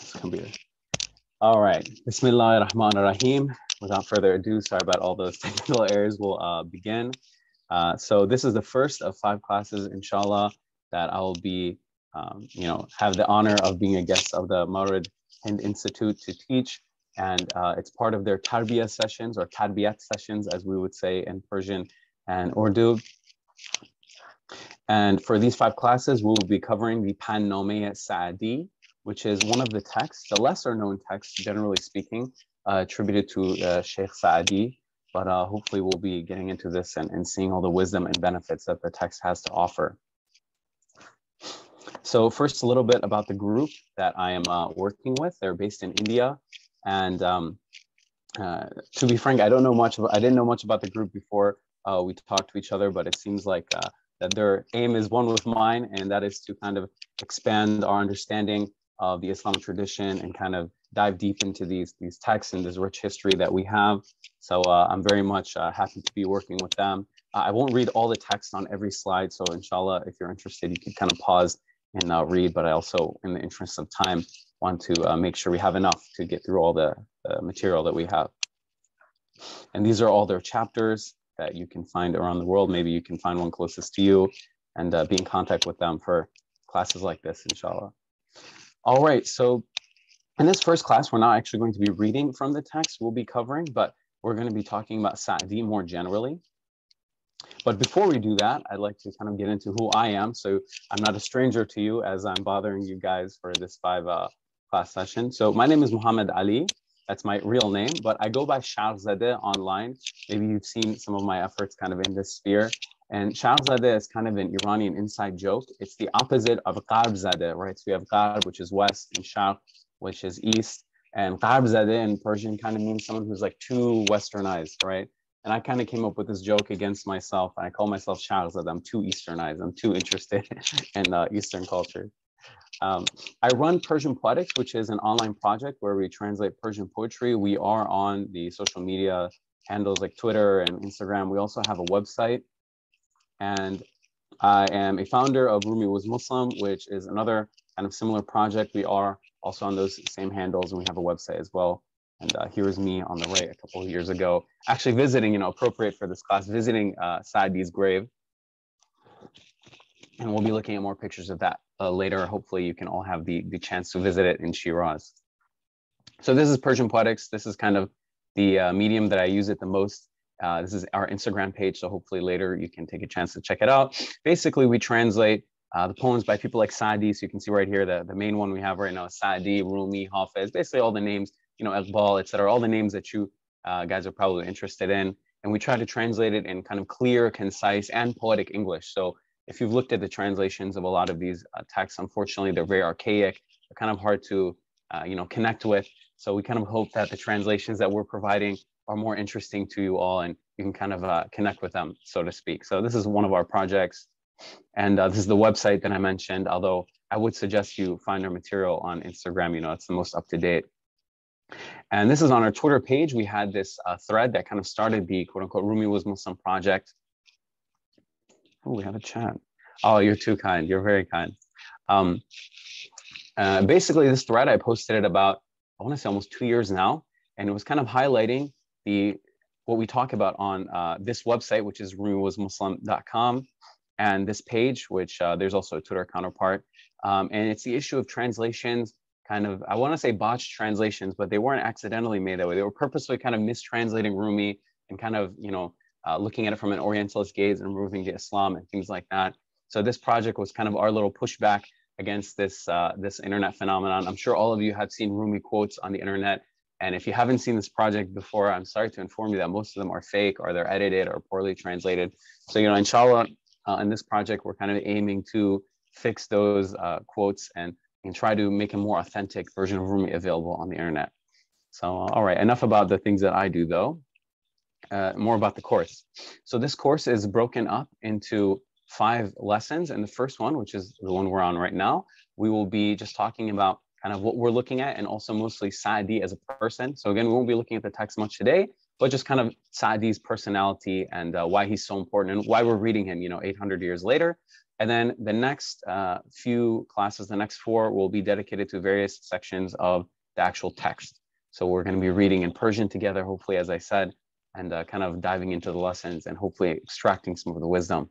This computer. All right, Bismillah ar-Rahman ar-Rahim. Without further ado, sorry about all those technical errors, we'll begin. So this is the first of 5 classes, inshallah, that I will be, have the honor of being a guest of the Mawrid Hind Institute to teach. And it's part of their Tarbiya sessions, or Tarbiyat sessions, as we would say in Persian and Urdu. And for these 5 classes, we'll be covering the Pandnāma Saadi, which is one of the texts, the lesser known text, generally speaking, attributed to Sheikh Saadi. But hopefully we'll be getting into this and seeing all the wisdom and benefits that the text has to offer. So first, a little bit about the group that I am working with. They're based in India. And to be frank, I didn't know much about the group before we talked to each other, but it seems like that their aim is one with mine, and that is to kind of expand our understanding of the Islamic tradition and kind of dive deep into these texts and this rich history that we have. So I'm very much happy to be working with them. I won't read all the text on every slide, so inshallah, if you're interested, you can kind of pause and read, but I also, in the interest of time, want to make sure we have enough to get through all the material that we have. And these are all their chapters that you can find around the world. Maybe you can find one closest to you and be in contact with them for classes like this, inshallah. All right, so in this first class, we're not actually going to be reading from the text we'll be covering, but we're going to be talking about Saadi more generally. But before we do that, I'd like to kind of get into who I am. So I'm not a stranger to you, as I'm bothering you guys for this 5 class session. So my name is Muhammad Ali. That's my real name, but I go by Shahzadeh online. Maybe you've seen some of my efforts kind of in this sphere. And Shahzadeh is kind of an Iranian inside joke. It's the opposite of Gharbzadeh, right? So we have Gharb, which is west, and Sharq, which is east. And Gharbzadeh in Persian kind of means someone who's like too westernized, right? And I kind of came up with this joke against myself. And I call myself Shahzadeh. I'm too Easternized. I'm too interested in Eastern culture. I run Persian Poetics, which is an online project where we translate Persian poetry. We are on the social media handles like Twitter and Instagram. We also have a website. And I am a founder of Rumi Was Muslim, which is another kind of similar project. We are also on those same handles, and we have a website as well. And here is me on the right a couple of years ago, actually visiting, appropriate for this class, visiting Saadi's grave. And we'll be looking at more pictures of that later. Hopefully you can all have the chance to visit it in Shiraz. So this is Persian Poetics. This is kind of the medium that I use it the most. This is our Instagram page. So hopefully later you can take a chance to check it out. Basically, we translate the poems by people like Saadi. So you can see right here, the main one we have right now is Saadi, Rumi, Hafez, basically all the names, Iqbal, etc. All the names that you guys are probably interested in. And we try to translate it in kind of clear, concise, and poetic English. So if you've looked at the translations of a lot of these texts, unfortunately, they're very archaic. They're kind of hard to, connect with. So we kind of hope that the translations that we're providing are more interesting to you all, and you can kind of connect with them, so to speak. So this is one of our projects. And this is the website that I mentioned, although I would suggest you find our material on Instagram. It's the most up-to-date. And this is on our Twitter page. We had this thread that kind of started the quote-unquote Rumi Was Muslim project. Oh, we have a chat. Oh, you're too kind. You're very kind. Basically, this thread, I posted it about, I want to say almost 2 years now. And it was kind of highlighting what we talk about on this website, which is rumiwasmuslim.com. And this page, which there's also a Twitter counterpart. And it's the issue of translations, kind of, I want to say botched translations, but they weren't accidentally made that way. They were purposely kind of mistranslating Rumi and kind of, looking at it from an Orientalist gaze and moving to Islam and things like that. So this project was kind of our little pushback against this internet phenomenon. I'm sure all of you have seen Rumi quotes on the internet. And if you haven't seen this project before, I'm sorry to inform you that most of them are fake, or they're edited or poorly translated. So, inshallah, in this project, we're kind of aiming to fix those quotes and try to make a more authentic version of Rumi available on the internet. So, all right, enough about the things that I do, though. More about the course. So this course is broken up into 5 lessons. And the first one, which is the one we're on right now, we will be just talking about kind of what we're looking at, and also mostly Saadi as a person. So again, we won't be looking at the text much today, but just kind of Saadi's personality and why he's so important and why we're reading him, 800 years later. And then the next few classes, the next four, will be dedicated to various sections of the actual text. So we're going to be reading in Persian together, hopefully, as I said, and kind of diving into the lessons and hopefully extracting some of the wisdom.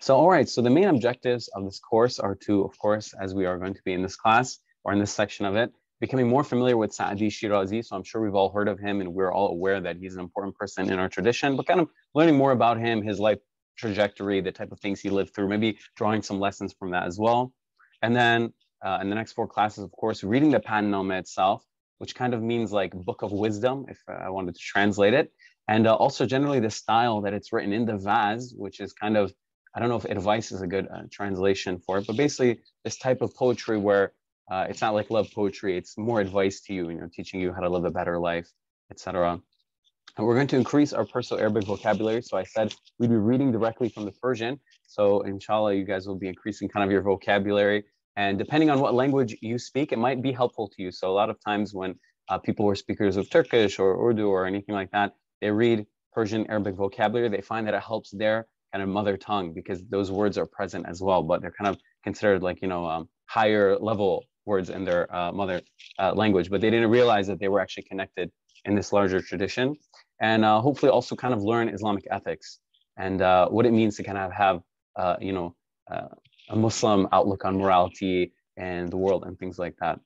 So, all right, so the main objectives of this course are to, of course, as we are going to be in this class or in this section of it, becoming more familiar with Saadi Shirazi. So I'm sure we've all heard of him and we're all aware that he's an important person in our tradition, but kind of learning more about him, his life trajectory, the type of things he lived through, maybe drawing some lessons from that as well. And then in the next four classes, of course, reading the Pandnāma itself, which kind of means like book of wisdom, if I wanted to translate it. And also generally the style that it's written in, the vaz, which is kind of, I don't know if advice is a good translation for it, but basically this type of poetry where it's not like love poetry, it's more advice to you, you know, teaching you how to live a better life, etc. And we're going to increase our Perso-Arabic vocabulary. So I said we'd be reading directly from the Persian. So inshallah, you guys will be increasing kind of your vocabulary. And depending on what language you speak, it might be helpful to you. So a lot of times when people who are speakers of Turkish or Urdu or anything like that, they read Persian Arabic vocabulary, they find that it helps their kind of mother tongue because those words are present as well, but they're kind of considered like, you know, higher level words in their mother language, but they didn't realize that they were actually connected in this larger tradition. And hopefully also kind of learn Islamic ethics and what it means to kind of have, you know, a Muslim outlook on morality and the world and things like that.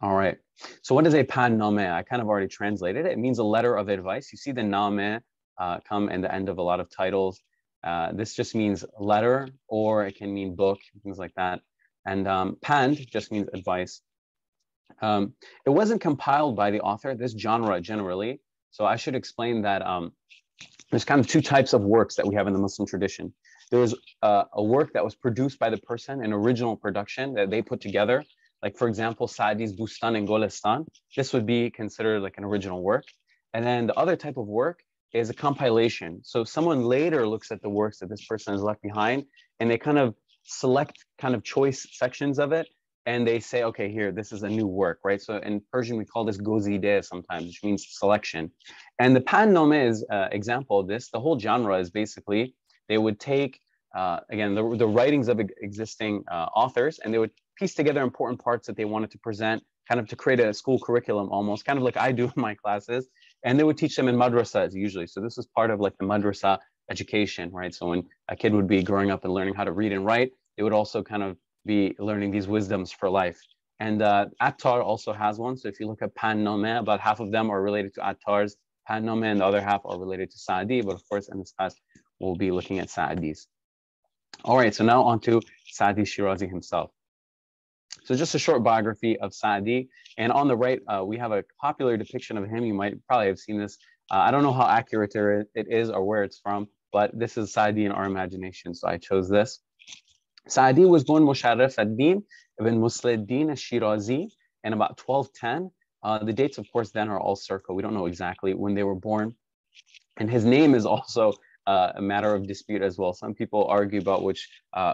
All right. So what is a pandnāma? I kind of already translated it. It means a letter of advice. You see the nāma come in the end of a lot of titles. This just means letter, or it can mean book, things like that. And pand just means advice. It wasn't compiled by the author, this genre generally. So I should explain that there's kind of two types of works that we have in the Muslim tradition. There's a work that was produced by the person, an original production that they put together. Like, for example, Saadi's Bustan and Gulistan. This would be considered like an original work. And then the other type of work is a compilation. So someone later looks at the works that this person has left behind, and they kind of select kind of choice sections of it. And they say, okay, here, this is a new work, right? So in Persian, we call this Gozideh sometimes, which means selection. And the Pandnāma is an example of this. The whole genre is basically, they would take, again, the writings of existing authors, and they would piece together important parts that they wanted to present, kind of to create a school curriculum almost, kind of like I do in my classes. And they would teach them in madrasas usually. So this is part of like the madrasa education, right? So when a kid would be growing up and learning how to read and write, they would also kind of be learning these wisdoms for life. And Attar also has one. So if you look at Pandnāma, about half of them are related to Attar's Pandnāma and the other half are related to Saadi. But of course, in this class, we'll be looking at Saadi's. All right, so now on to Saadi Shirazi himself. So just a short biography of Saadi. And on the right, we have a popular depiction of him. You might probably have seen this. I don't know how accurate it is or where it's from, but this is Saadi in our imagination. So I chose this. Saadi was born Musharraf ad-Din ibn Musliddin al-Shirazi in about 1210. The dates, of course, then are all circle. We don't know exactly when they were born. And his name is also a matter of dispute as well. Some people argue about which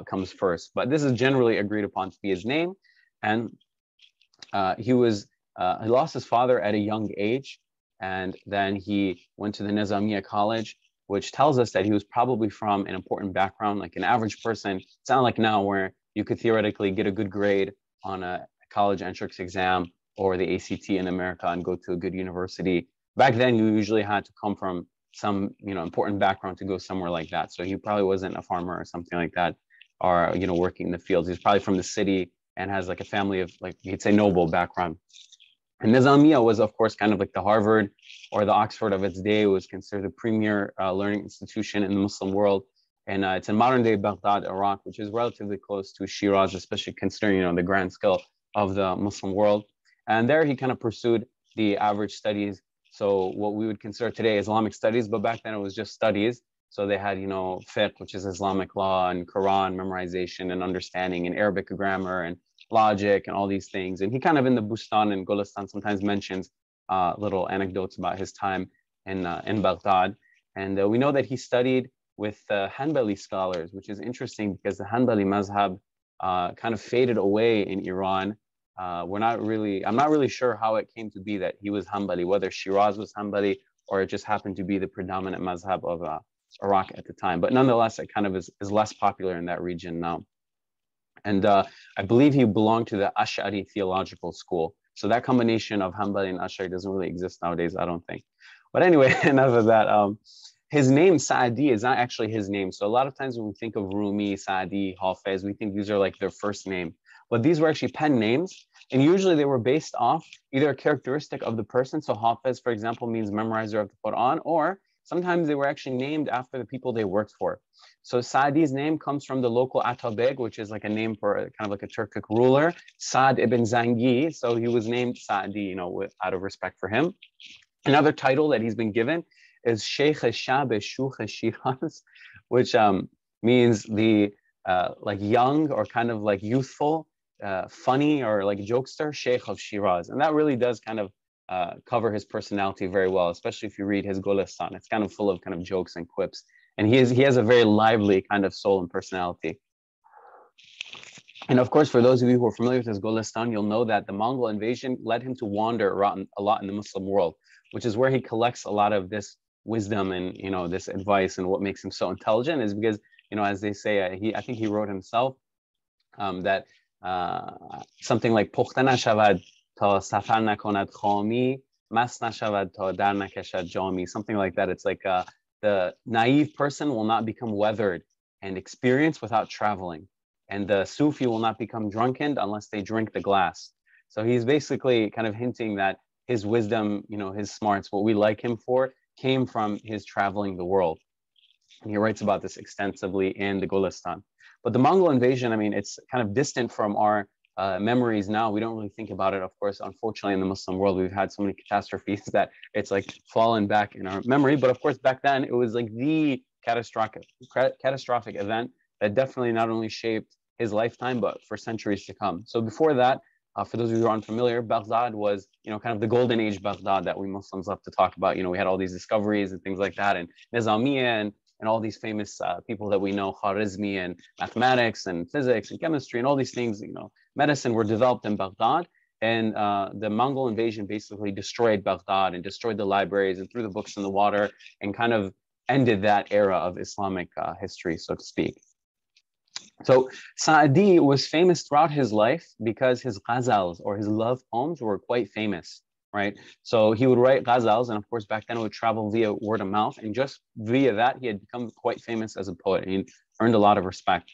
comes first, but this is generally agreed upon to be his name. And he lost his father at a young age, and then he went to the Nizamiya College, which tells us that he was probably from an important background, like an average person. It's not like now where you could theoretically get a good grade on a college entrance exam or the ACT in America and go to a good university. Back then, you usually had to come from some, you know, important background to go somewhere like that. So he probably wasn't a farmer or something like that, or, you know, working in the fields. He's probably from the city and has like a family of, like, you'd say, noble background. And Nizamiya was, of course, kind of like the Harvard or the Oxford of its day. It was considered the premier learning institution in the Muslim world. And it's in modern-day Baghdad, Iraq, which is relatively close to Shiraz, especially considering, you know, the grand scale of the Muslim world. And there he kind of pursued the average studies. So what we would consider today Islamic studies, but back then it was just studies. So they had, you know, fiqh, which is Islamic law, and Quran memorization and understanding, and Arabic grammar and logic and all these things. And he kind of in the Bustan and Gulistan sometimes mentions little anecdotes about his time in Baghdad. And we know that he studied with Hanbali scholars, which is interesting because the Hanbali mazhab kind of faded away in Iran. I'm not really sure how it came to be that he was Hanbali, whether Shiraz was Hanbali or it just happened to be the predominant mazhab of Iraq at the time, but nonetheless, it kind of is less popular in that region now. And I believe he belonged to the Ash'ari theological school. So that combination of Hanbali and Ash'ari doesn't really exist nowadays, I don't think. But anyway, enough of that. His name, Saadi, is not actually his name. So a lot of times when we think of Rumi, Saadi, Hafez, we think these are like their first name. But these were actually pen names. And usually they were based off either a characteristic of the person. So Hafez, for example, means memorizer of the Quran, or sometimes they were actually named after the people they worked for. So Saadi's name comes from the local Atabeg, which is like a name for kind of like a Turkic ruler, Saad ibn Zangi. So he was named Saadi, you know, out of respect for him. Another title that he's been given is Sheikh Shiraz, which means the like young or kind of like youthful, funny or like jokester Sheikh of Shiraz. And that really does kind of cover his personality very well, especially if you read his Gulistan. It's kind of full of kind of jokes and quips. And he has a very lively kind of soul and personality. And of course, for those of you who are familiar with his Gulistan, you'll know that the Mongol invasion led him to wander around a lot in the Muslim world, which is where he collects a lot of this wisdom and, you know, this advice. And what makes him so intelligent is because, you know, as they say, I think he wrote himself that something like Pukhta na shavad ta safar nakonad khami, mast na shavad ta dar nakashad jami, something like that. It's like the naive person will not become weathered and experienced without traveling. And the Sufi will not become drunken unless they drink the glass. So he's basically kind of hinting that his wisdom, you know, his smarts, what we like him for, came from his traveling the world. And he writes about this extensively in the Gulistan. But the Mongol invasion, I mean, it's kind of distant from our memories now. We don't really think about it. Of course, unfortunately, in the Muslim world, we've had so many catastrophes that it's like fallen back in our memory. But of course, back then, it was like the catastrophic event that definitely not only shaped his lifetime, but for centuries to come. So before that, for those of you who are unfamiliar, Baghdad was, you know, kind of the golden age Baghdad that we Muslims love to talk about. You know, we had all these discoveries and things like that, and Nizamiya and all these famous people that we know, Khwarizmi, and mathematics and physics and chemistry and all these things, you know, medicine were developed in Baghdad. And the Mongol invasion basically destroyed Baghdad and destroyed the libraries and threw the books in the water and kind of ended that era of Islamic history, so to speak. So Saadi was famous throughout his life because his ghazals or his love poems were quite famous, right? So he would write ghazals, and of course back then it would travel via word of mouth, and just via that he had become quite famous as a poet and he earned a lot of respect.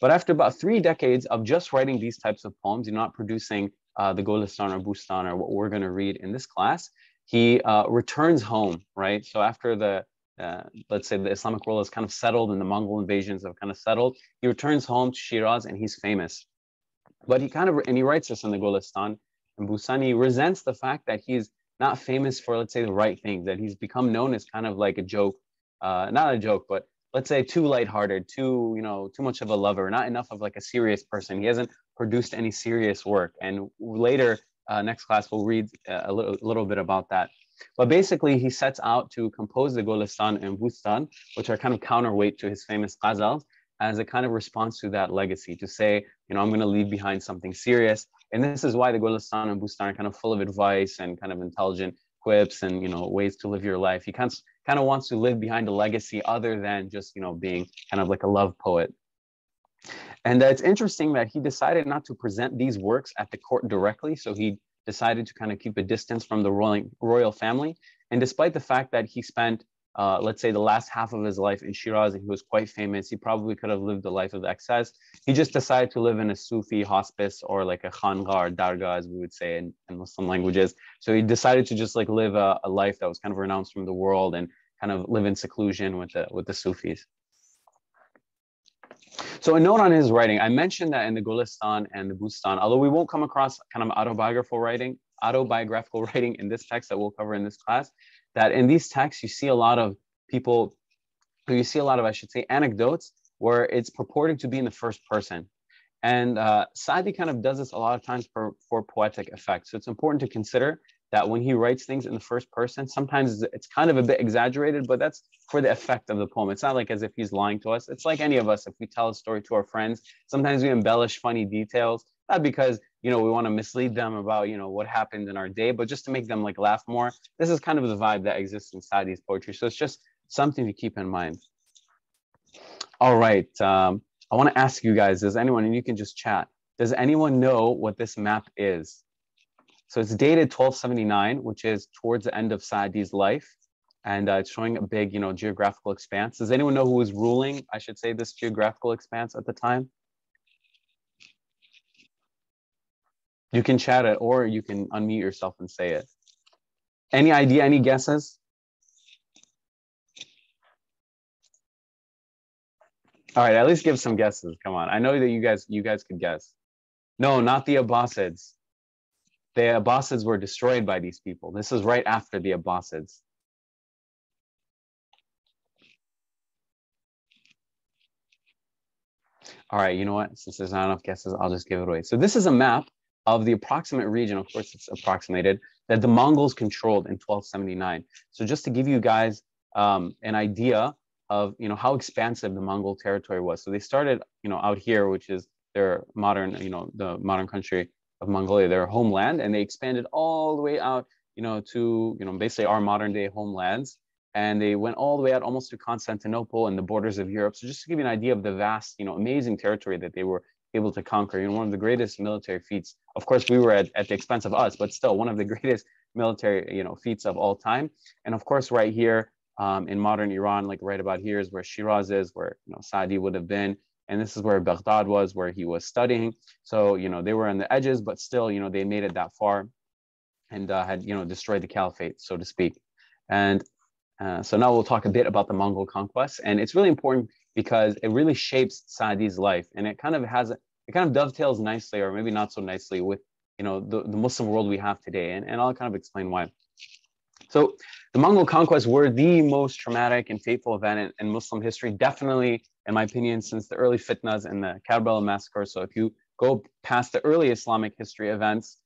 But after about 3 decades of just writing these types of poems, you're not producing the Gulistan or Bustan or what we're going to read in this class, he returns home, right? So after the let's say the Islamic world is kind of settled and the Mongol invasions have kind of settled, he returns home to Shiraz and he's famous. But he kind of, and he writes this in the Gulistan and Bustan, he resents the fact that he's not famous for, let's say, the right things, that he's become known as kind of like a joke, not a joke, but let's say too lighthearted, too, you know, too much of a lover, not enough of like a serious person. He hasn't produced any serious work. And later, next class, we'll read a little bit about that. But basically, he sets out to compose the Gulistan and Bustan, which are kind of counterweight to his famous ghazals, as a kind of response to that legacy, to say, you know, I'm going to leave behind something serious. And this is why the Gulistan and Bustan are kind of full of advice and kind of intelligent quips and, you know, ways to live your life. He kind of wants to leave behind a legacy other than just, you know, being kind of like a love poet. And it's interesting that he decided not to present these works at the court directly. So he decided to kind of keep a distance from the royal family. And despite the fact that he spent, let's say, the last half of his life in Shiraz, and he was quite famous, he probably could have lived a life of excess. He just decided to live in a Sufi hospice or like a khanga or dargah, as we would say in Muslim languages. So he decided to just like live a life that was kind of renounced from the world and kind of live in seclusion with the Sufis. So a note on his writing, I mentioned that in the Gulistan and the Bustan, although we won't come across kind of autobiographical writing in this text that we'll cover in this class, that in these texts you see a lot of people, anecdotes where it's purported to be in the first person. And Saadi kind of does this a lot of times for poetic effect. So it's important to consider that when he writes things in the first person, sometimes it's kind of a bit exaggerated, but that's for the effect of the poem. It's not like as if he's lying to us. It's like any of us, if we tell a story to our friends, sometimes we embellish funny details, not because, you know, we want to mislead them about, you know, what happened in our day, but just to make them like laugh more. This is kind of the vibe that exists in Saadi's poetry. So it's just something to keep in mind. All right. I want to ask you guys, does anyone, and you can just chat, does anyone know what this map is? So it's dated 1279, which is towards the end of Saadi's life. And it's showing a big, you know, geographical expanse. Does anyone know who was ruling, I should say, this geographical expanse at the time? You can chat it, or you can unmute yourself and say it. Any idea, any guesses? All right, at least give some guesses. Come on. I know that you guys could guess. No, not the Abbasids. The Abbasids were destroyed by these people. This is right after the Abbasids. All right, you know what? Since there's not enough guesses, I'll just give it away. So this is a map of the approximate region, of course it's approximated, that the Mongols controlled in 1279. So just to give you guys an idea of, you know, how expansive the Mongol territory was. So they started, you know, out here, which is their modern, you know, the modern country of Mongolia, their homeland, and they expanded all the way out, you know, to, you know, basically our modern day homelands. And they went all the way out almost to Constantinople and the borders of Europe. So just to give you an idea of the vast, you know, amazing territory that they were able to conquer, you know, one of the greatest military feats. Of course, we were at the expense of us, but still one of the greatest military, you know, feats of all time. And of course, right here in modern Iran, like right about here is where Shiraz is, where, you know, Saadi would have been. And this is where Baghdad was, where he was studying. So, you know, they were on the edges, but still, you know, they made it that far and had, you know, destroyed the caliphate, so to speak. And so now we'll talk a bit about the Mongol conquest, and it's really important because it really shapes Saadi's life, and it kind of has, it kind of dovetails nicely, or maybe not so nicely, with, you know, the Muslim world we have today, and I'll kind of explain why. So the Mongol conquests were the most traumatic and fateful event in Muslim history, definitely, in my opinion, since the early fitnas and the Karbala massacre. So if you go past the early Islamic history events,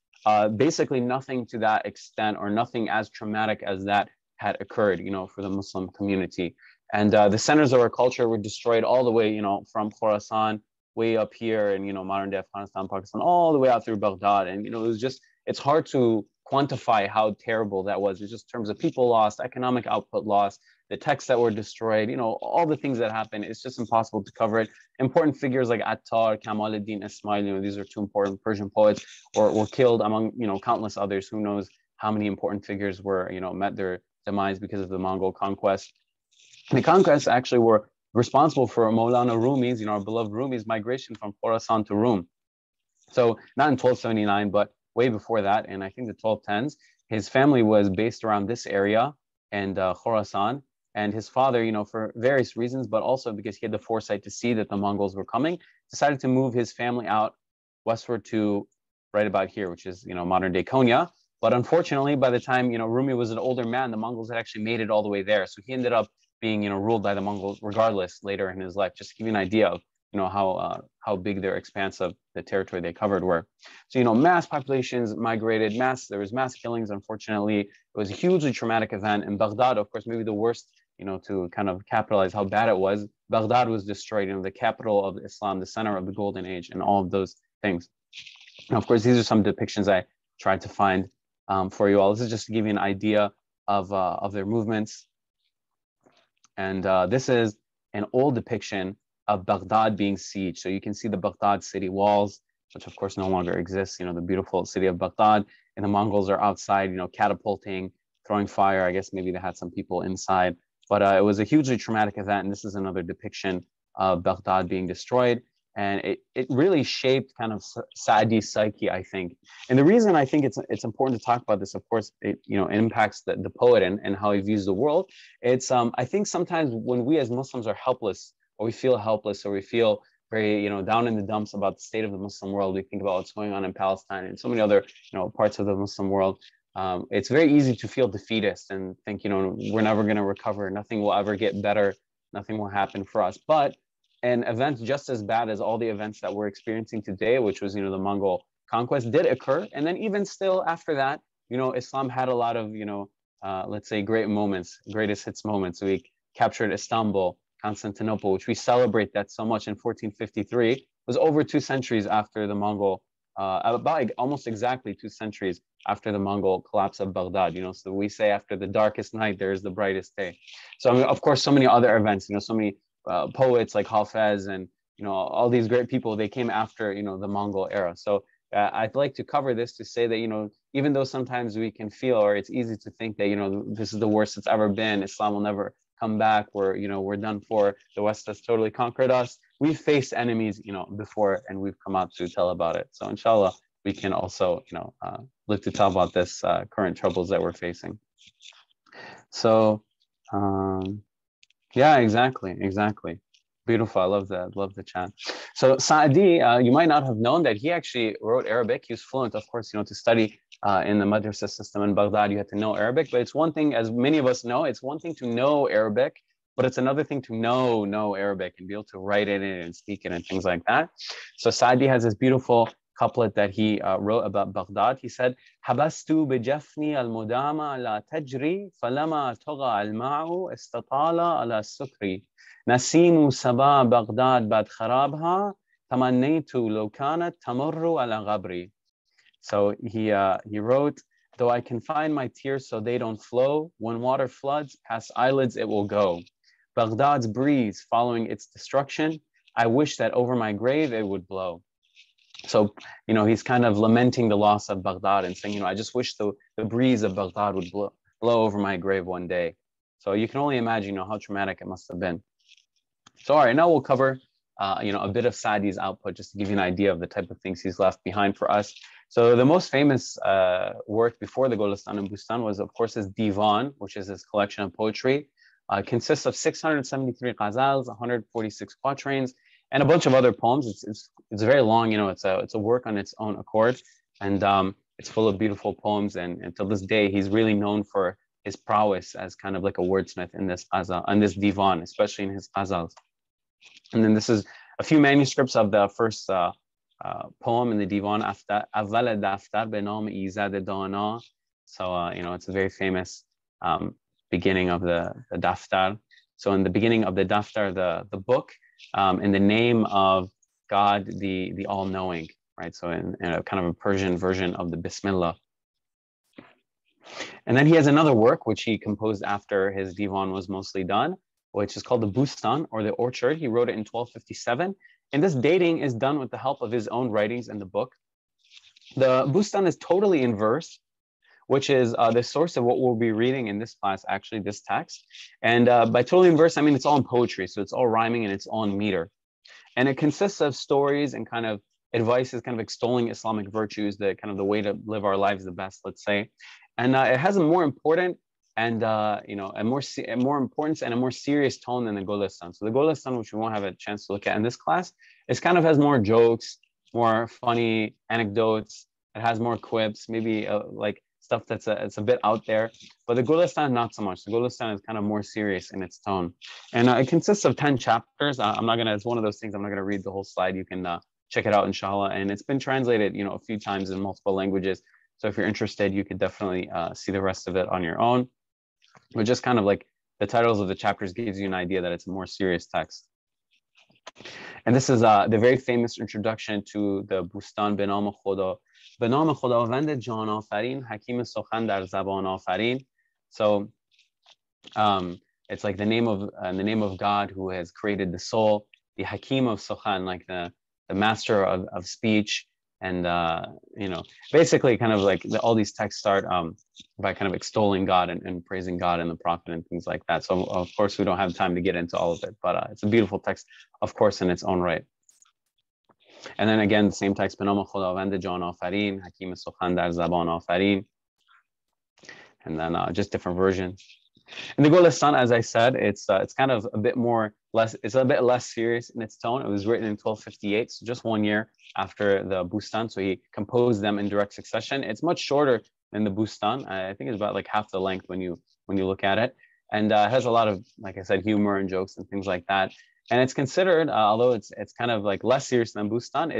basically nothing to that extent, or nothing as traumatic as that had occurred, you know, for the Muslim community. And the centers of our culture were destroyed all the way, you know, from Khorasan way up here and, you know, modern day Afghanistan, Pakistan, all the way out through Baghdad. And, you know, it was just, it's hard to quantify how terrible that was. It's just in terms of people lost, economic output lost, the texts that were destroyed, you know, all the things that happened. It's just impossible to cover it. Important figures like Attar, Kamal ad-Din Ismail, you know, these are two important Persian poets, were killed among, you know, countless others. Who knows how many important figures were, you know, met their demise because of the Mongol conquest. And the conquests actually were responsible for Mawlana Rumi's, you know, our beloved Rumi's migration from Khorasan to Rum. So not in 1279, but way before that, and I think the 1210s, his family was based around this area and Khorasan. And his father, you know, for various reasons, but also because he had the foresight to see that the Mongols were coming, decided to move his family out westward to right about here, which is, you know, modern day Konya. But unfortunately, by the time, you know, Rumi was an older man, the Mongols had actually made it all the way there. So he ended up being, you know, ruled by the Mongols regardless later in his life, just to give you an idea of, you know, how big their expanse of the territory they covered were. So, you know, mass populations migrated, there was mass killings, unfortunately. It was a hugely traumatic event. And Baghdad, of course, maybe the worst, you know, to kind of capitalize how bad it was, Baghdad was destroyed, you know, the capital of Islam, the center of the Golden Age, and all of those things. And of course, these are some depictions I tried to find for you all. This is just to give you an idea of their movements. And this is an old depiction of Baghdad being sieged. So you can see the Baghdad city walls, which of course no longer exists, you know, the beautiful city of Baghdad. And the Mongols are outside, you know, catapulting, throwing fire. I guess maybe they had some people inside. But it was a hugely traumatic event. And this is another depiction of Baghdad being destroyed. And it really shaped kind of Saadi's psyche, I think. And the reason I think it's important to talk about this, of course, it, you know, impacts the poet and how he views the world. It's I think sometimes when we as Muslims are helpless, or we feel helpless, or we feel very, you know, down in the dumps about the state of the Muslim world, we think about what's going on in Palestine and so many other, you know, parts of the Muslim world. It's very easy to feel defeatist and think, you know, we're never going to recover, nothing will ever get better, nothing will happen for us. But an event just as bad as all the events that we're experiencing today, which was, you know, the Mongol conquest, did occur. And then even still after that, you know, Islam had a lot of, you know, let's say great moments, greatest hits moments. We captured Istanbul, Constantinople, which we celebrate that so much in 1453. It was over 2 centuries after the Mongol, about almost exactly 2 centuries after the Mongol collapse of Baghdad. You know, so we say after the darkest night, there is the brightest day. So, I mean, of course, so many other events, you know, so many poets like Hafez and, you know, all these great people, they came after, you know, the Mongol era. So I'd like to cover this to say that, you know, even though sometimes we can feel, or it's easy to think that, you know, this is the worst it's ever been, Islam will never come back, we're, you know, we're done for, the West has totally conquered us. We've faced enemies, you know, before, and we've come out to tell about it. So inshallah, we can also, you know, look to tell about this current troubles that we're facing. So, yeah, exactly. Beautiful. I love that. Love the chat. So Saadi, you might not have known that he actually wrote Arabic. He was fluent, of course, you know, to study in the madrasa system in Baghdad, you had to know Arabic. But it's one thing, as many of us know, it's one thing to know Arabic, but it's another thing to know Arabic and be able to write it in and speak it and things like that. So Saadi has this beautiful couplet that he wrote about Baghdad. He said, "Habastu bijafni al-mudama ala tajri, falama toga al-ma'u istatala ala sukri. Nasimu saba Baghdad bad kharabha, tamannaytu lokana tamurru ala ghabri." So he wrote, "Though I confine my tears so they don't flow, when water floods past eyelids, it will go. Baghdad's breeze following its destruction, I wish that over my grave it would blow." So, you know, he's kind of lamenting the loss of Baghdad and saying, you know, I just wish the breeze of Baghdad would blow over my grave one day. So you can only imagine, you know, how traumatic it must have been. So, all right, now we'll cover, you know, a bit of Saadi's output just to give you an idea of the type of things he's left behind for us. So the most famous work before the Gulistan and Bustan was, of course, his Divan, which is his collection of poetry. Consists of 673 ghazals, 146 quatrains, and a bunch of other poems. It's very long, you know, it's a work on its own accord, and it's full of beautiful poems, and until this day, he's really known for his prowess as kind of like a wordsmith in this ghazal, on this divan, especially in his ghazals. And then this is a few manuscripts of the first poem in the divan, Aftar. So, you know, it's a very famous beginning of the daftar. So in the beginning of the daftar, the book, in the name of God, the all-knowing, right? So in a kind of a Persian version of the Bismillah. And then he has another work, which he composed after his divan was mostly done, which is called the Bustan, or the Orchard. He wrote it in 1257. And this dating is done with the help of his own writings in the book. The Bustan is totally in verse, which is the source of what we'll be reading in this class, actually, this text. And by totally in verse, I mean, it's all in poetry, so it's all rhyming in its own meter. And it consists of stories and kind of advices, kind of extolling Islamic virtues, the kind of the way to live our lives the best, let's say. And it has a more important and, you know, a more importance and a more serious tone than the Gulistan. So the Gulistan, which we won't have a chance to look at in this class, it kind of has more jokes, more funny anecdotes. It has more quips, maybe like stuff that's it's a bit out there. But the Gulistan, not so much. The Gulistan is kind of more serious in its tone. And it consists of 10 chapters. It's one of those things, I'm not going to read the whole slide. You can check it out, inshallah. And it's been translated, you know, a few times in multiple languages. So if you're interested, you could definitely see the rest of it on your own. But just kind of like the titles of the chapters gives you an idea that it's a more serious text. And this is the very famous introduction to the Bustan. Benam Khoda. Benam Khudavand Jan Afarin, Hakim Sokhan Dar Zaban Afarin. So it's like the name of God who has created the soul, the Hakim of Sokhan, like the master of speech. And, you know, basically kind of like all these texts start by kind of extolling God and praising God and the Prophet and things like that. So, of course, we don't have time to get into all of it, but it's a beautiful text, of course, in its own right. And then again, the same text, Benam Khudavand Jan Afarin, Hakim Sukhan Dar Zaban Afarin, and then just different versions. And the Gulistan, as I said, it's kind of a bit less serious in its tone. It was written in 1258, so just 1 year after the Bustan. So he composed them in direct succession. It's much shorter than the Bustan. I think it's about like half the length when you look at it, and it has a lot of, like I said, humor and jokes and things like that. And it's considered, although it's kind of like less serious than Bustan,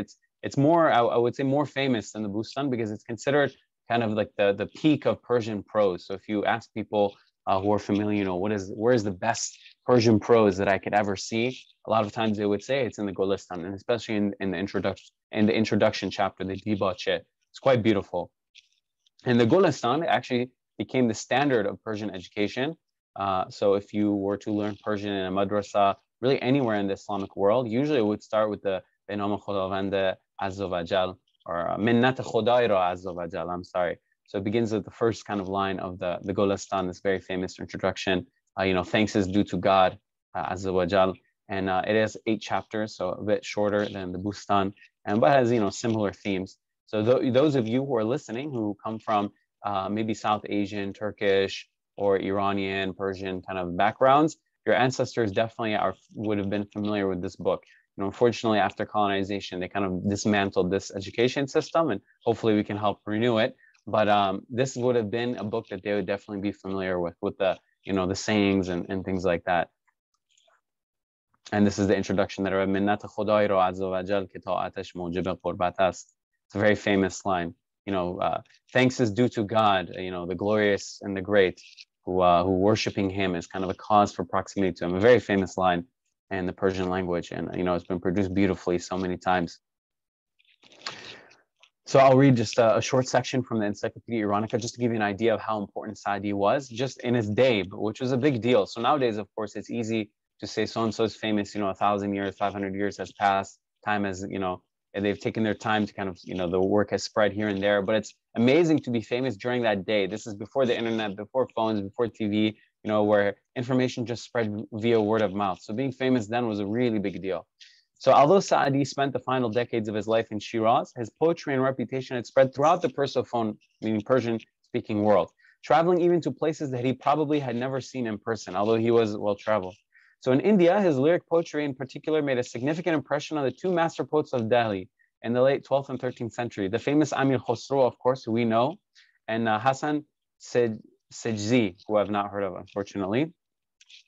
it's more, I would say, more famous than the Bustan because it's considered kind of like the peak of Persian prose. So if you ask people who are familiar, you know, where is the best Persian prose that I could ever see? A lot of times they would say it's in the Gulistan, and especially in the introduction chapter, the Dibache. It's quite beautiful. And the Gulistan actually became the standard of Persian education. So if you were to learn Persian in a madrasa really anywhere in the Islamic world, usually it would start with the Benam Khudavand Azza wa Jal or Minnat Khudaira Azza wa Jal, I'm sorry. So it begins with the first kind of line of the Gulistan, this very famous introduction, thanks is due to God, Azza wa Jal. And it has 8 chapters, so a bit shorter than the Bustan, and but has, similar themes. So those of you who are listening, who come from maybe South Asian, Turkish, or Iranian, Persian kind of backgrounds, your ancestors definitely would have been familiar with this book. Unfortunately, after colonization, they kind of dismantled this education system, and hopefully we can help renew it. But this would have been a book that they would definitely be familiar with the, the sayings and things like that. And this is the introduction that I read, Minnat Khudai ro azza wa jal ki ta'atash mujib qurbat ast. It's a very famous line. Thanks is due to God, the glorious and the great, who worshiping him is kind of a cause for proximity to him. A very famous line in the Persian language. And, it's been produced beautifully so many times. So I'll read just a short section from the Encyclopedia Iranica just to give you an idea of how important Saadi was just in his day, which was a big deal. So nowadays, of course, it's easy to say so-and-so is famous, 1,000 years, 500 years has passed, time has, they've taken their time to kind of, the work has spread here and there, but it's amazing to be famous during that day. This is before the internet, before phones, before TV, where information just spread via word of mouth. So being famous then was a really big deal. So although Saadi spent the final decades of his life in Shiraz, his poetry and reputation had spread throughout the Persophone, meaning Persian-speaking world, traveling even to places that he probably had never seen in person, although he was well-traveled. So in India, his lyric poetry in particular made a significant impression on the two master poets of Delhi in the late 12th and 13th century, the famous Amir Khosrow, of course, who we know, and Hasan Sejzi, who I've not heard of, unfortunately.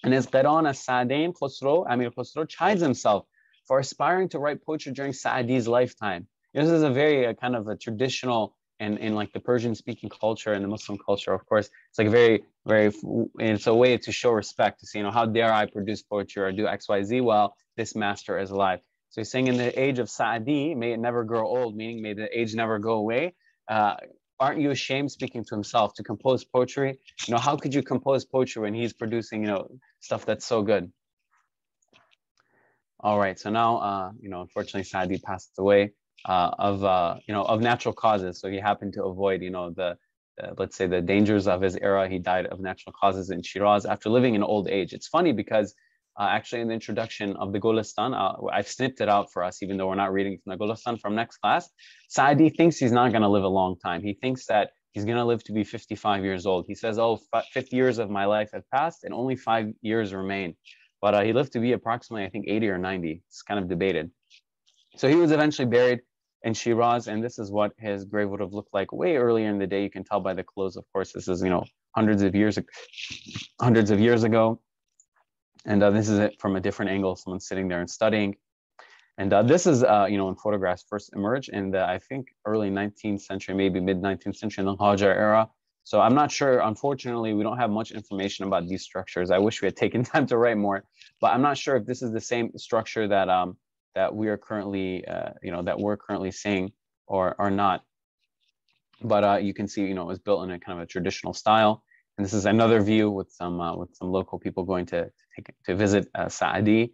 In his Qiran as-Sa'dayn, Amir Khosrow chides himself for aspiring to write poetry during Saadi's lifetime. This is a very kind of a traditional, and in like the Persian-speaking culture and the Muslim culture, of course, it's like very, very, it's a way to show respect to say, how dare I produce poetry or do X, Y, Z while this master is alive. So he's saying in the age of Saadi, may it never grow old, meaning may the age never go away. Aren't you ashamed, speaking to himself, to compose poetry? How could you compose poetry when he's producing, stuff that's so good? All right, so now, unfortunately, Saadi passed away. Of natural causes. So he happened to avoid, let's say the dangers of his era. He died of natural causes in Shiraz after living in old age. It's funny because actually in the introduction of the Gulistan, I've snipped it out for us, even though we're not reading from the Gulistan from next class. Saadi thinks he's not going to live a long time. He thinks that he's going to live to be 55 years old. He says, oh, 50 years of my life have passed and only 5 years remain. But he lived to be approximately, I think, 80 or 90. It's kind of debated. So he was eventually buried in Shiraz, and this is what his grave would have looked like way earlier in the day. You can tell by the clothes, of course. This is, hundreds of years ago. And this is it from a different angle, someone sitting there and studying. And this is, when photographs first emerged in the, I think, early 19th century, maybe mid-19th century, in the Qajar era. So I'm not sure, unfortunately, we don't have much information about these structures. I wish we had taken time to write more, but I'm not sure if this is the same structure that, that we are currently, that we're currently seeing or not. But you can see, it was built in a kind of a traditional style. And this is another view with some local people going to visit Saadi.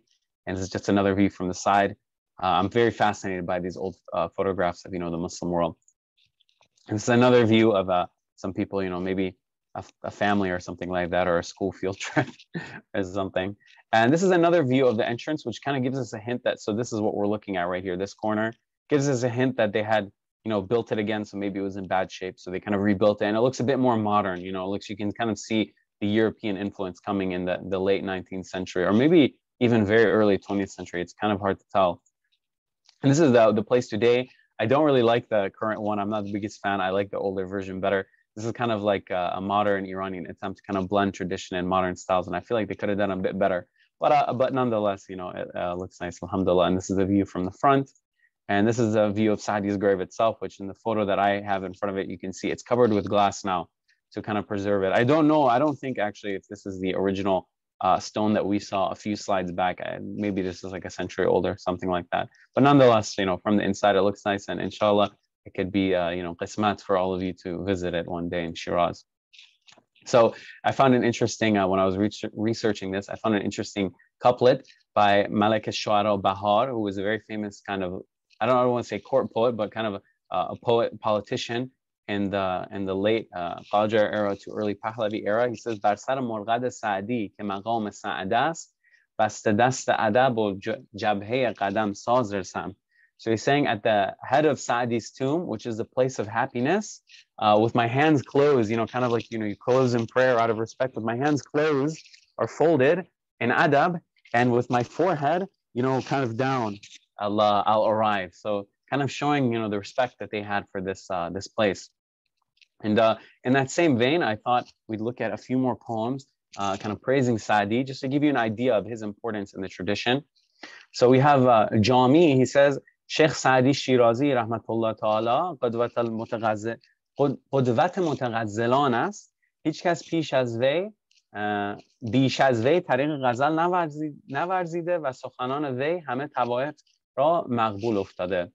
And this is just another view from the side. I'm very fascinated by these old photographs of, the Muslim world. And this is another view of some people, maybe a family or something like that, or a school field trip or something. And this is another view of the entrance, which kind of gives us a hint that, so this is what we're looking at right here, this corner, gives us a hint that they had, built it again, so maybe it was in bad shape, so they kind of rebuilt it, and it looks a bit more modern, it looks, you can kind of see the European influence coming in the late 19th century, or maybe even very early 20th century, it's kind of hard to tell. And this is the place today. I don't really like the current one, I'm not the biggest fan, I like the older version better. This is kind of like a modern Iranian attempt to kind of blend tradition and modern styles, and I feel like they could have done a bit better. But nonetheless, it looks nice, alhamdulillah. And this is a view from the front. And this is a view of Saadi's grave itself, which in the photo that I have in front of it, you can see it's covered with glass now to kind of preserve it. I don't know. I don't think actually if this is the original stone that we saw a few slides back. Maybe this is like a century old or something like that. But nonetheless, from the inside, it looks nice. And inshallah, it could be, qismat for all of you to visit it one day in Shiraz. So I found an interesting, when I was researching this, I found an interesting couplet by Malik al-Shu'ara al-Bahar, who was a very famous kind of, I don't want to say court poet, but kind of a poet politician in the late Qajar era to early Pahlavi era. He says, Barsara Morgad Saadi ke maqam Sa'adas, Bastadast Adab o Jabhe Qadam Sazarsam. So he's saying, at the head of Saadi's tomb, which is the place of happiness, with my hands closed, you know, kind of like, you know, you close in prayer out of respect, with my hands closed or folded in adab, and with my forehead, you know, kind of down, I'll arrive. So kind of showing, you know, the respect that they had for this this place. And in that same vein, I thought we'd look at a few more poems kind of praising Saadi, just to give you an idea of his importance in the tradition. So we have Jami. He says, Sheikh Saadi Shirazi rahmatullah ta'ala qudwat al-mutaghazil qudwat mutaghazilan ast hech kas pish az vey bish az vey tariq ghazal nawarzide va sukhanan vey hame tawaet ra maqbul oftade.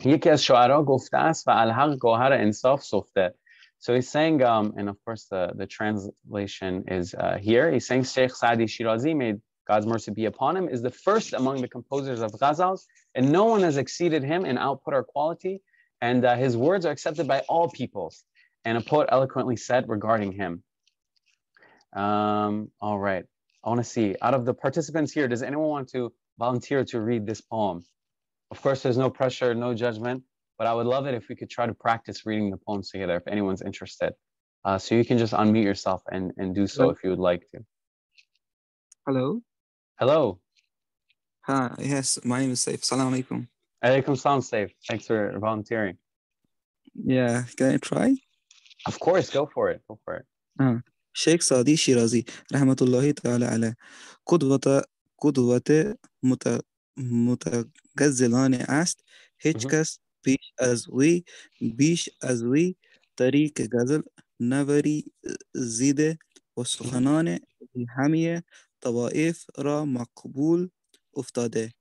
Yeki az shu'ara gofta ast va al-haq gohar insaf softe. So he's saying, and of course the translation is here, he's saying Sheikh Saadi Shirazi, made God's mercy be upon him, is the first among the composers of ghazals, and no one has exceeded him in output or quality, and his words are accepted by all peoples, and a poet eloquently said regarding him. All right, I want to see, out of the participants here, does anyone want to volunteer to read this poem? Of course, there's no pressure, no judgment, but I would love it if we could try to practice reading the poems together, if anyone's interested. So you can just unmute yourself and do so. Hello. If you would like to. Hello. Hello. Hi, yes, my name is Saif. Assalamu alaikum. Alaikum salam, Saif. Thanks for volunteering. Yeah, can I try? Of course, go for it. Go for it. Sheikh Saadi Shirazi, rahmatullahi ta'ala ala, qudwate mutagazzilane ast, hechkas bish az we, tariq ghazal, navari zide, wa sukhanane, hamiye, طوائف را مقبول افتاده.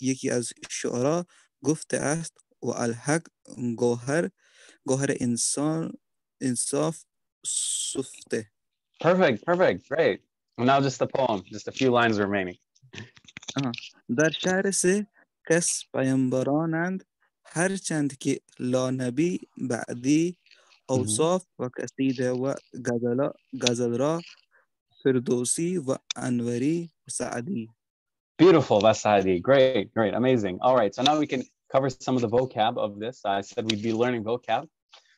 یکی از شعرا گفته است و الحق گوهر انسان انصاف سفته. Perfect, perfect, great. And now just the poem, just a few lines remaining. در شهر سه کس پیامبرانند هرچند که لا نبی بعدی اوصاف و قصیده و غزل را Firdowsi wa Anvari wa Saadi. Beautiful, wa Saadi. Great, great, amazing. All right, so now we can cover some of the vocab of this. I said we'd be learning vocab.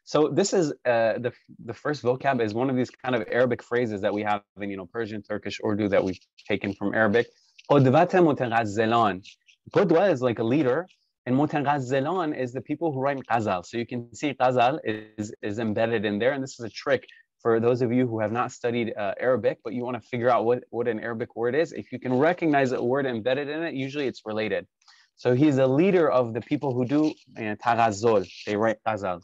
So this is the first vocab is one of these kind of Arabic phrases that we have in, you know, Persian, Turkish, Urdu that we've taken from Arabic. Qudwat mutaghazzilan. Qudwa is like a leader, and mutaghazzilan is the people who write ghazal. So you can see ghazal is embedded in there, and this is a trick. For those of you who have not studied Arabic, but you want to figure out what an Arabic word is, if you can recognize a word embedded in it, usually it's related. So he's a leader of the people who do tagazzul, they write ghazals.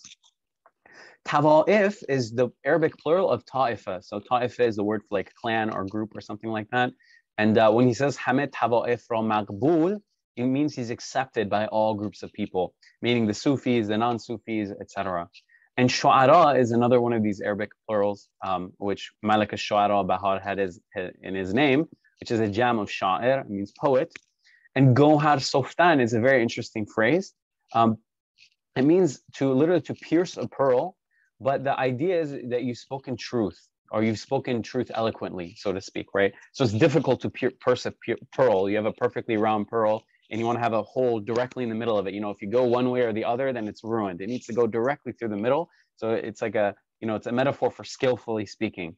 Tawa'if is the Arabic plural of ta'ifa. So ta'ifa is the word for like clan or group or something like that. And when he says Hamid tawa'if ra maqbul, it means he's accepted by all groups of people, meaning the Sufis, the non-Sufis, etc. And shu'ara is another one of these Arabic plurals, which Malik al-Shu'ara Bahar had in his name, which is a jam of sha'ir, it means poet. And gohar softan is a very interesting phrase. It means to literally to pierce a pearl, but the idea is that you've spoken truth, or you've spoken truth eloquently, so to speak, right? So it's difficult to pierce a pearl. You have a perfectly round pearl, and you want to have a hole directly in the middle of it. You know, if you go one way or the other, then it's ruined. It needs to go directly through the middle. So it's like a, you know, it's a metaphor for skillfully speaking.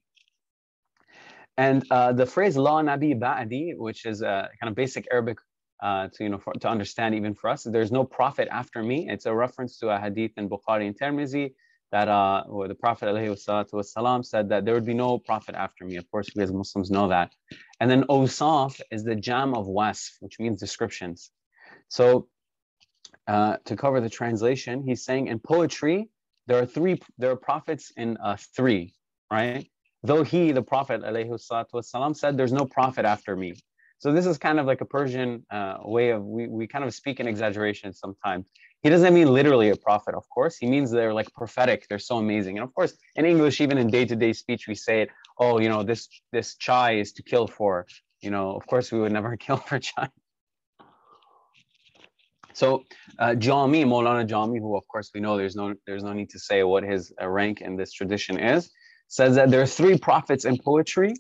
And the phrase la nabi ba'di, which is a kind of basic Arabic to, you know, to understand even for us, there's no prophet after me. It's a reference to a hadith in Bukhari and Tirmizi that where the Prophet ﷺ said that there would be no prophet after me. Of course, we as Muslims know that. And then Awsaf is the jam of wasf, which means descriptions. So to cover the translation, he's saying in poetry, there are prophets in three, right? Though he, the Prophet ﷺ said, there's no prophet after me. So this is kind of like a Persian way of, we kind of speak in exaggeration sometimes. He doesn't mean literally a prophet, of course. He means they're like prophetic. They're so amazing. And of course, in English, even in day-to-day speech, we say it, oh, you know, this chai is to kill for, you know, of course we would never kill for China. So Jami, Mawlana Jami, who of course we know there's no need to say what his rank in this tradition is, says that there are three prophets in poetry,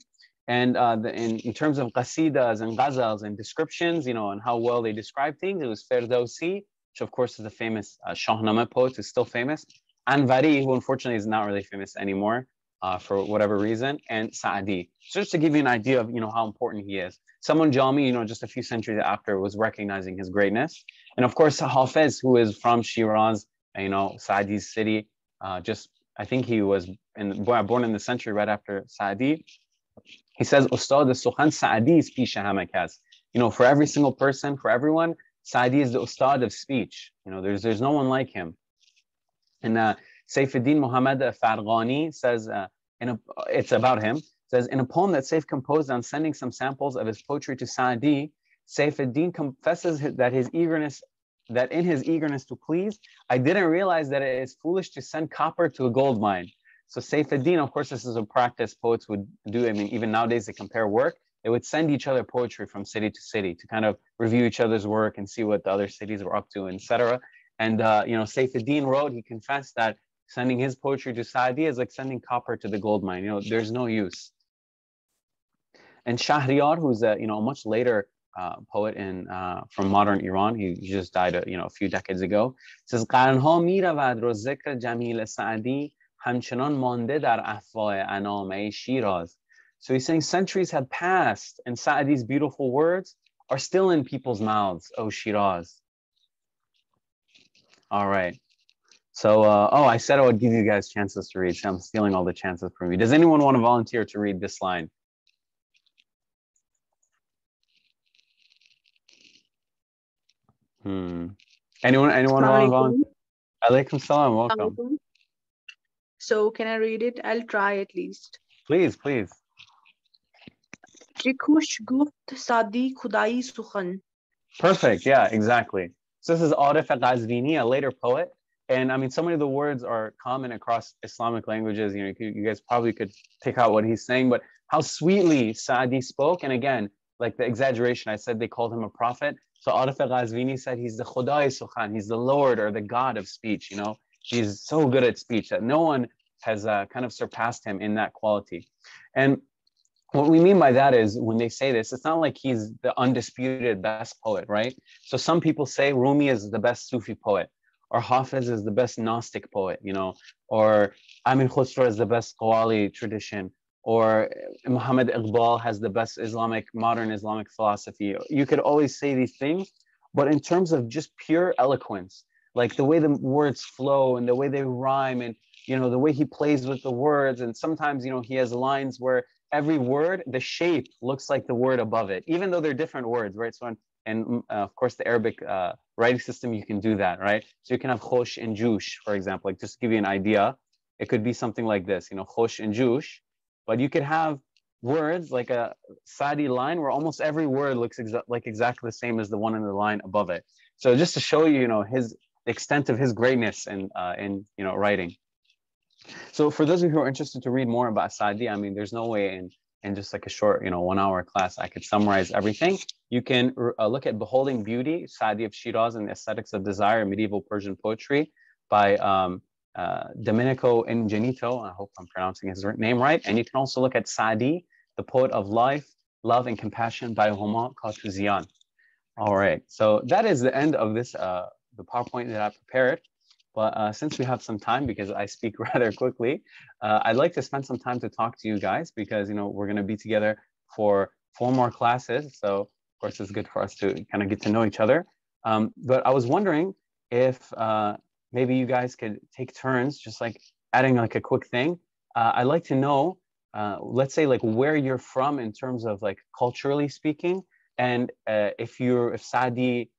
and in terms of qasidas and ghazals and descriptions, you know, and how well they describe things, it was Ferdowsi, which of course is the famous Shahnameh poet, who's still famous, Anvari, who unfortunately is not really famous anymore for whatever reason, and Saadi. So just to give you an idea of, you know, how important he is. Someone Jami, you know, just a few centuries after, was recognizing his greatness. And of course, Hafez, who is from Shiraz, you know, Saadi's city, just, I think he was born in the century right after Saadi. He says, Ustad al-Sukhan Saadi is Pisha Hamakas. You know, for every single person, for everyone, Saadi is the Ustad of speech. You know, there's no one like him. And Saifuddin Muhammad Farghani says, it's about him, says, in a poem that Saif composed on sending some samples of his poetry to Saadi, Saifuddin confesses that in his eagerness to please, I didn't realize that it is foolish to send copper to a gold mine. So Saifuddin, of course, this is a practice poets would do. I mean, even nowadays they compare work. They would send each other poetry from city to city to kind of review each other's work and see what the other cities were up to, etc. And, you know, Saifuddin wrote, he confessed that sending his poetry to Saadi is like sending copper to the gold mine. You know, there's no use. And Shahriyar, who's a, you know, a much later poet from modern Iran, he just died, you know, a few decades ago, says, قرنها می رود رو ذکر جمیل سعدی همچنان مانده در احوای انامه شیراز. So he's saying centuries had passed and Saadi's beautiful words are still in people's mouths, oh Shiraz. All right. So, oh, I said I would give you guys chances to read. So I'm stealing all the chances from you. Does anyone want to volunteer to read this line? Anyone want to volunteer? Alaikum salam, welcome. So can I read it? I'll try at least. Please, please. Perfect, yeah, exactly. So this is Arif Qazvini, a later poet. And I mean, so many of the words are common across Islamic languages. You know, you guys probably could pick out what he's saying, but how sweetly Saadi spoke. And again, like the exaggeration, I said they called him a prophet. So Arif Qazvini said he's the Khudai Sukhan, he's the Lord or the God of speech. You know, he's so good at speech that no one has kind of surpassed him in that quality. And what we mean by that is when they say this, it's not like he's the undisputed best poet, right? So some people say Rumi is the best Sufi poet, or Hafez is the best Gnostic poet, you know, or Amir Khosrow is the best Qawwali tradition, or Muhammad Iqbal has the best modern Islamic philosophy. You could always say these things, but in terms of just pure eloquence, like the way the words flow and the way they rhyme and, you know, the way he plays with the words. And sometimes, you know, he has lines where every word, the shape looks like the word above it, even though they're different words, right? So, and of course, the Arabic writing system, you can do that, right? So you can have khosh and jush, for example, like just to give you an idea, it could be something like this, you know, khosh and jush, but you could have words like a Saadi line where almost every word looks exactly the same as the one in the line above it. So just to show you, you know, the extent of his greatness in you know, writing. So for those of you who are interested to read more about Saadi, I mean, there's no way in just like a short, you know, 1 hour class, I could summarize everything. You can look at Beholding Beauty, Saadi of Shiraz and the Aesthetics of Desire, Medieval Persian Poetry by Domenico Ingenito. I hope I'm pronouncing his name right. And you can also look at Saadi, The Poet of Life, Love and Compassion by Homa Khatouzian. All right, so that is the end of this, the PowerPoint that I prepared. But since we have some time, because I speak rather quickly, I'd like to spend some time to talk to you guys because, you know, we're going to be together for 4 more classes. So, of course, it's good for us to kind of get to know each other. But I was wondering if maybe you guys could take turns, just like adding like a quick thing. I'd like to know, let's say, like where you're from in terms of like culturally speaking, and if Saadi,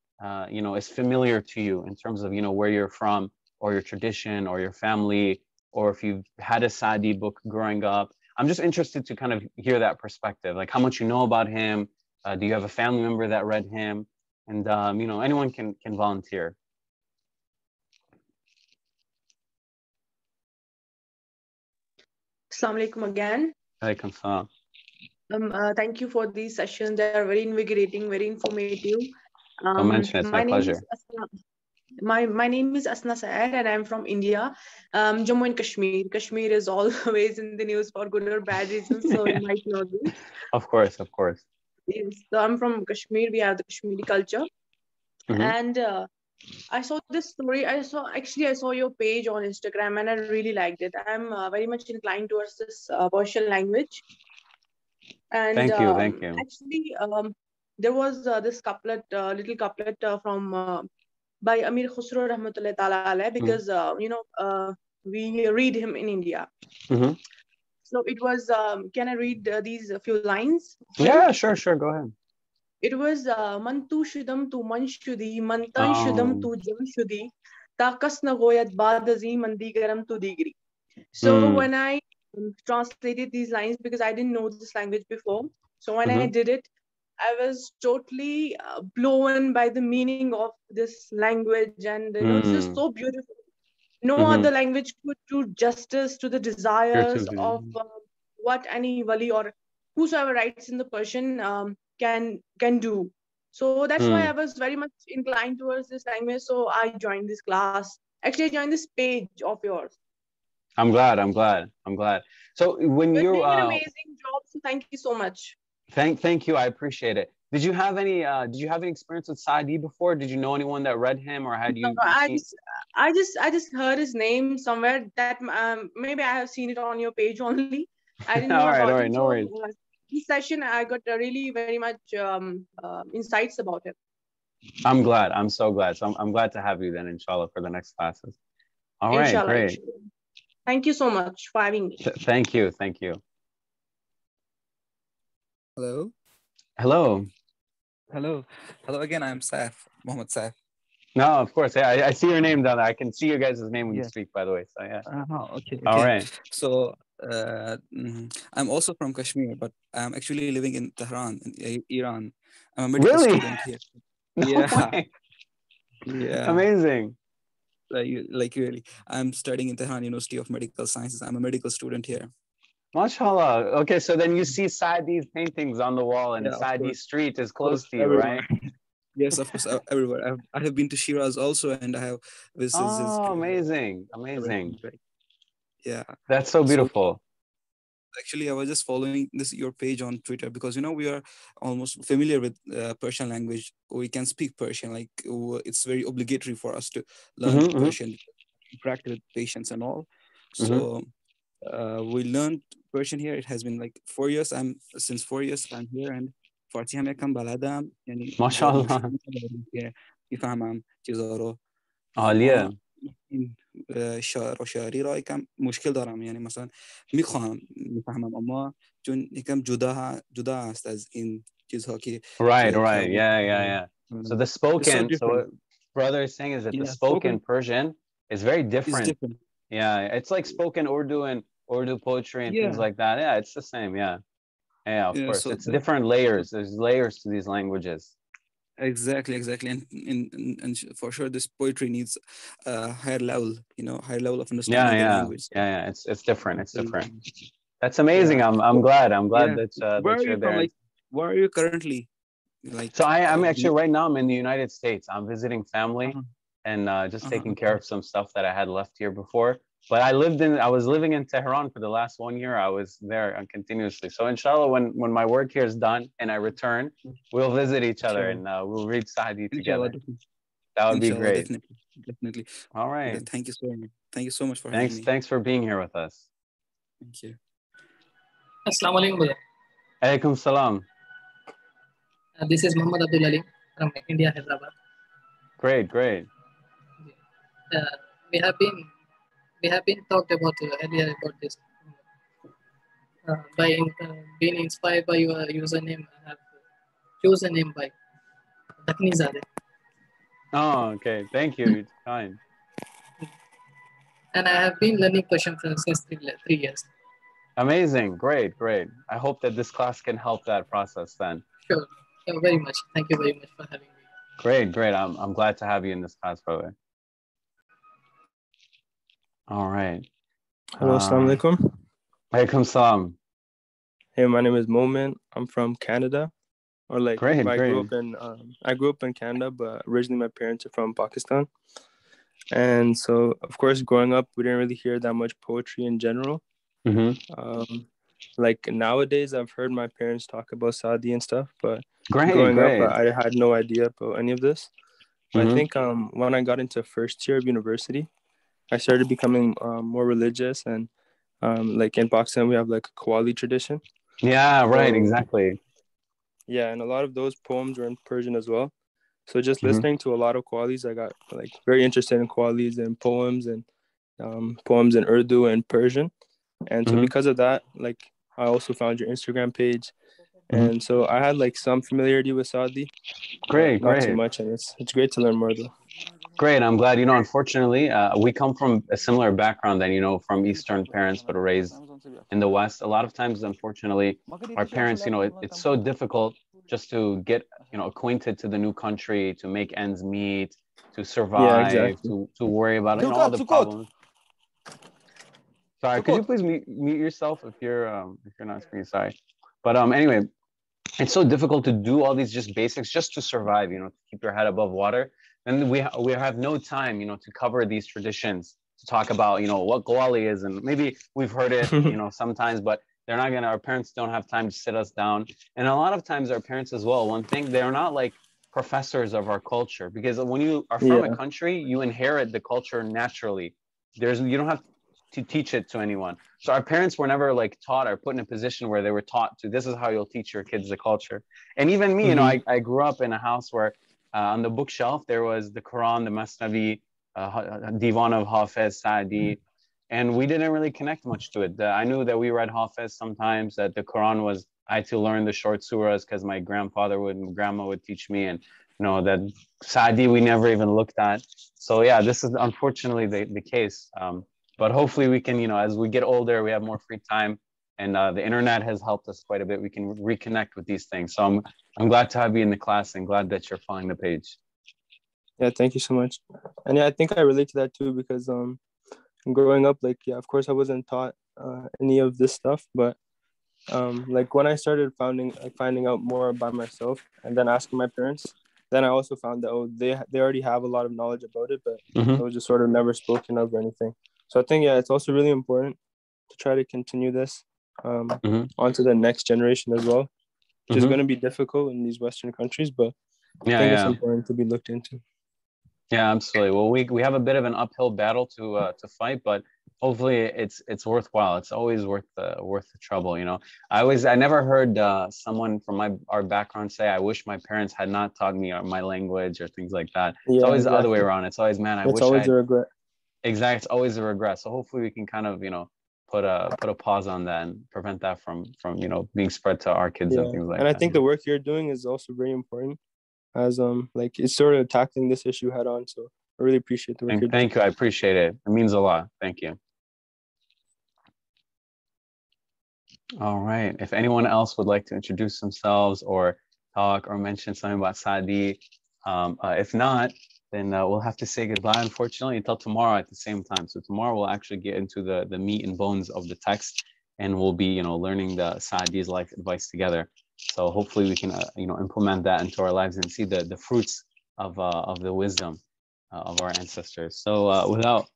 you know, is familiar to you in terms of, you know, where you're from, or your tradition, or your family, or if you've had a Saadi book growing up. I'm just interested to kind of hear that perspective, like how much you know about him. Do you have a family member that read him? And, you know, anyone can volunteer. Assalamu alaikum again. Alaikum salam. Thank you for these sessions. They are very invigorating, very informative. It's my pleasure. My name is Asna Saad and I'm from India, Jammu and Kashmir. Kashmir is always in the news for good or bad reasons, so you might know this. Of course. Yes, so I'm from Kashmir. We have the Kashmiri culture. Mm-hmm. And I saw this story. I saw your page on Instagram and I really liked it. I'm very much inclined towards this Persian language. And thank you. Actually, there was this couplet, little couplet from... by Amir Khosrow Rahmatullahi Ta'ala, because we read him in India. Mm-hmm. So it was, can I read these few lines? Yeah, sure, go ahead. It was man tu shudam tu man shudi, man tan shudam tu jam shudi, takas na goyat badazi man digaram tu digri. So when I translated these lines, because I didn't know this language before, so when I did it, I was totally blown by the meaning of this language, and it's just so beautiful. No other language could do justice to the desires of what any wali or whosoever writes in the Persian can do. So that's why I was very much inclined towards this language. So I joined this class. Actually, I joined this page of yours. I'm glad. So when you're doing an amazing job, so thank you so much. Thank you. I appreciate it. Did you have any experience with Saadi before? Did you know anyone that read him, or had you? No, I just heard his name somewhere. That maybe I have seen it on your page only. I didn't know. All right. No worries. This session, I got really very much insights about him. I'm glad. I'm so glad. So I'm glad to have you then, inshallah, for the next classes. All right, inshallah, great. Inshallah. Thank you so much for having me. Thank you. Hello again. I'm Saif, Muhammad Saif. No, of course. Yeah, I see your name down there. I can see your guys' name when you speak, by the way. So yeah. Okay. All right. So I'm also from Kashmir, but I'm actually living in Tehran, in Iran. I'm a medical student here. No way. Amazing. Really, I'm studying in Tehran University of Medical Sciences. I'm a medical student here. MashaAllah. Okay, so then you see Saadi's paintings on the wall, and Saadi Street is close to you, everywhere. Right? Yes, of course, everywhere. I have been to Shiraz also, and I have visited. Oh, amazing. Yeah. That's so beautiful. So, actually, I was just following your page on Twitter, because, we are almost familiar with Persian language. We can speak Persian. Like, it's very obligatory for us to learn Persian, interact with patients and all. So... we learned Persian here. It has been like 4 years. Since 4 years I'm here, and Farsi hame kam baladam. MashaAllah. Ifhamam chizaro. Alia. Sha'ar o sha'ari ra ikam mushkil daram. Yani masalan mikham mifhamam amma chun ikam juda hast az in chizha ki. Right. Yeah. So the spoken. So what brother is saying is that the spoken Persian is very different. Yeah, it's like spoken Urdu and Urdu poetry and things like that. Yeah, it's the same. Yeah, of course. So it's different layers. There's layers to these languages. Exactly. And for sure, this poetry needs a higher level of understanding. Yeah. It's different. That's amazing. I'm glad that you're there. Like, where are you currently? Like, so I'm actually right now. I'm in the United States. I'm visiting family. And just taking care of some stuff that I had left here before. But I was living in Tehran for the last 1 year. I was there continuously. So inshallah, when my work here is done and I return, we'll visit each other and we'll read Saadi together. That would be great. Definitely. All right. Yeah, thank you so much. Thank you so much for having me. Thanks for being here with us. Thank you. Assalamu alaikum. Alaikum salam. This is Muhammad Abdul Ali from India, Hyderabad. Great. We have been talked about earlier about this by being inspired by your username. I have chosen name by Shahzadeh. Oh, okay. Thank you. It's fine. And I have been learning Persian since 3 years. Amazing. Great. I hope that this class can help that process then. Sure. Very much. Thank you very much for having me. Great. I'm glad to have you in this class, brother. All right. Hello, assalamu alaikum. Alaikum salam. Hey, my name is Momin. I'm from Canada. Or like great. I grew up in Canada, but originally my parents are from Pakistan. And so, of course, growing up, we didn't really hear that much poetry in general. Mm-hmm. Like nowadays, I've heard my parents talk about Saadi and stuff, but growing up, I had no idea about any of this. Mm-hmm. I think when I got into first year of university, I started becoming more religious. And like in Pakistan, we have like a Qawwali tradition. Yeah, right. Exactly. Yeah. And a lot of those poems were in Persian as well. So just listening to a lot of Qawwalis, I got like very interested in Qawwalis and poems, and poems in Urdu and Persian. And so because of that, like I also found your Instagram page. And so I had like some familiarity with Saadi. Not too much. And it's great to learn more though. Great. I'm glad. You know, unfortunately, we come from a similar background than, you know, from Eastern parents, but raised in the West. A lot of times, unfortunately, our parents, you know, it's so difficult just to get, you know, acquainted to the new country, to make ends meet, to survive, to worry about it, you know, all the problems. Sorry, could you please mute yourself if you're not speaking? Sorry. But anyway, it's so difficult to do all these just basics just to survive, you know, to keep your head above water. And we have no time, you know, to cover these traditions, to talk about, you know, what Qawwali is. And maybe we've heard it, you know, sometimes, but they're not going to, our parents don't have time to sit us down. And a lot of times our parents as well, one thing, they're not like professors of our culture, because when you are from a country, you inherit the culture naturally. You don't have to teach it to anyone. So our parents were never like taught or put in a position where they were taught to, this is how you'll teach your kids the culture. And even me, you know, I grew up in a house where on the bookshelf, there was the Quran, the Masnavi, Divan of Hafez, Saadi, and we didn't really connect much to it. I knew that we read Hafez sometimes, that the Quran was, I had to learn the short surahs because my grandma would teach me, and you know, that Saadi we never even looked at. So yeah, this is unfortunately the case. But hopefully we can, you know, as we get older, we have more free time, and the internet has helped us quite a bit. We can reconnect with these things. So I'm glad to have you in the class, and glad that you're following the page. Yeah, thank you so much. And yeah, I think I relate to that too, because growing up, like, yeah, of course I wasn't taught any of this stuff, but like when I started finding out more by myself and then asking my parents, then I also found that, oh, they already have a lot of knowledge about it, but it was just sort of never spoken of or anything. So I think, yeah, it's also really important to try to continue this onto the next generation as well, which is going to be difficult in these Western countries, but I think it's important to be looked into. Yeah, absolutely. Well, we have a bit of an uphill battle to fight, but hopefully it's worthwhile. It's always worth the trouble, you know. I never heard someone from our background say, "I wish my parents had not taught me my language" or things like that. Yeah, it's always the other way around. It's always, man, it's always a regret. Exactly, it's always a regret. So hopefully we can kind of, you know, put a pause on that and prevent that from you know, being spread to our kids and things like that. And I think the work you're doing is also very important, as like it's sort of tackling this issue head on. So I really appreciate the work you're doing. Thank you, I appreciate it. It means a lot. Thank you. All right. If anyone else would like to introduce themselves or talk or mention something about Saadi, if not, then we'll have to say goodbye, unfortunately, until tomorrow at the same time. So tomorrow we'll actually get into the meat and bones of the text, and we'll be, you know, learning the Saadi's life advice together. So hopefully we can, you know, implement that into our lives and see the fruits of the wisdom of our ancestors. So without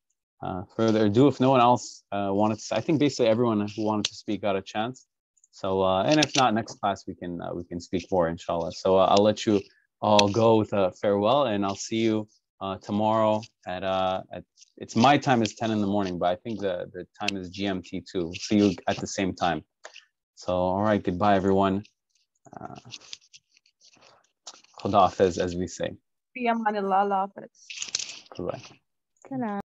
further ado, if no one else wanted to, I think basically everyone who wanted to speak got a chance. So and if not, next class we can speak more, inshallah. So I'll let you. I'll go with a farewell, and I'll see you tomorrow at it's my time is 10 in the morning, but I think the time is GMT too. We'll see you at the same time. So, all right, goodbye, everyone. Khuda Hafiz, as we say. Goodbye.